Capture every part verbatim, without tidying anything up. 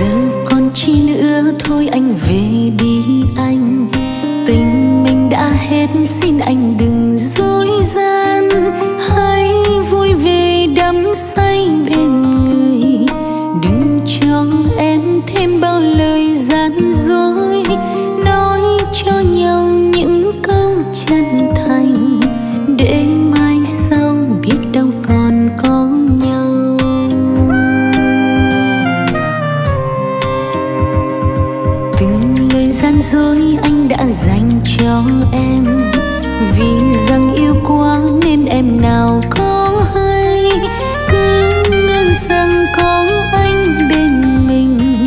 giờ còn chi nữa, thôi anh về đi anh. Tình mình đã hết, xin anh đừng dối gian. Hãy vui về đắm say bên người, đừng cho em thêm bao lời gian dối. Nói cho nhau những câu chân thành, để mai sau biết đâu còn có nhau. Từng lời gian dối anh đã dành cho em, vì rằng yêu quá nên em nào có hay. Cứ ngỡ rằng có anh bên mình,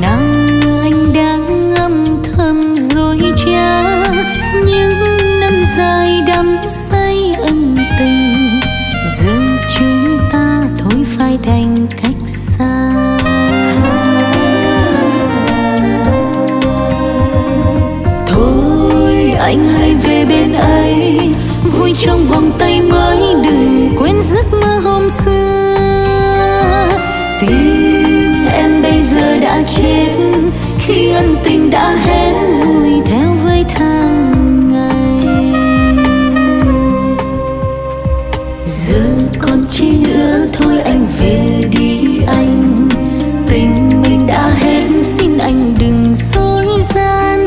nào ngờ anh đang âm thầm dối trá. Những năm dài đắm say ân tình, giờ chúng ta thôi phải đành cách xa. Anh hãy về bên ấy, vui trong vòng tay mới, đừng quên giấc mơ hôm xưa. Tim em bây giờ đã chết, khi ân tình đã hết, vui theo với tháng ngày. Giờ còn chi nữa, thôi anh về đi anh. Tình mình đã hết, xin anh đừng dối gian.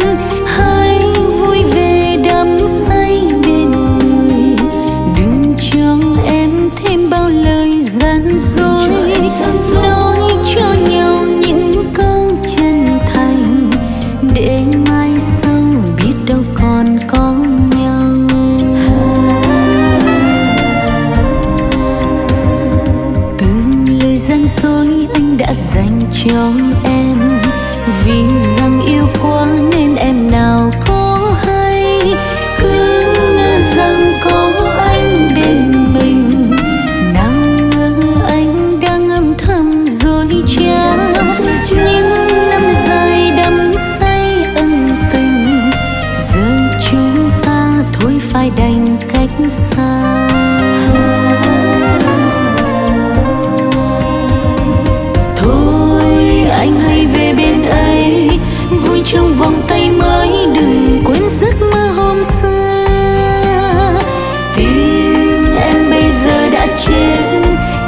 Cho em vì rằng yêu quá nên em nào có hay. Cứ ngỡ rằng có anh bên mình, nào ngờ anh đang âm thầm dối trá. Những năm dài đắm say ân tình, giờ chúng ta thôi phải đành cách xa. Anh hãy về bên ấy, vui trong vòng tay mới, đừng quên giấc mơ hôm xưa. Tim em bây giờ đã chết,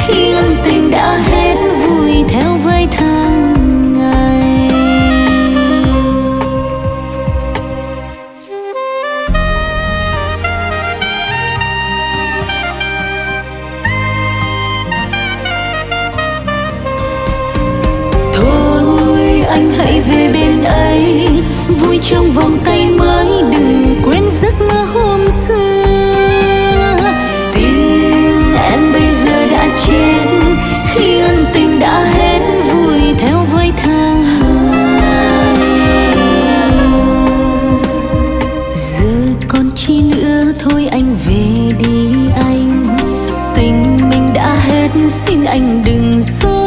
khi ân tình đã hết, vui theo với tháng ngày. Anh hãy về bên ấy, vui trong vòng tay mới, đừng quên giấc mơ hôm xưa. Tim em bây giờ đã chết, khi ân tình đã hết, vui theo với tháng ngày. Giờ còn chi nữa, thôi anh về đi anh. Tình mình đã hết, xin anh đừng dối.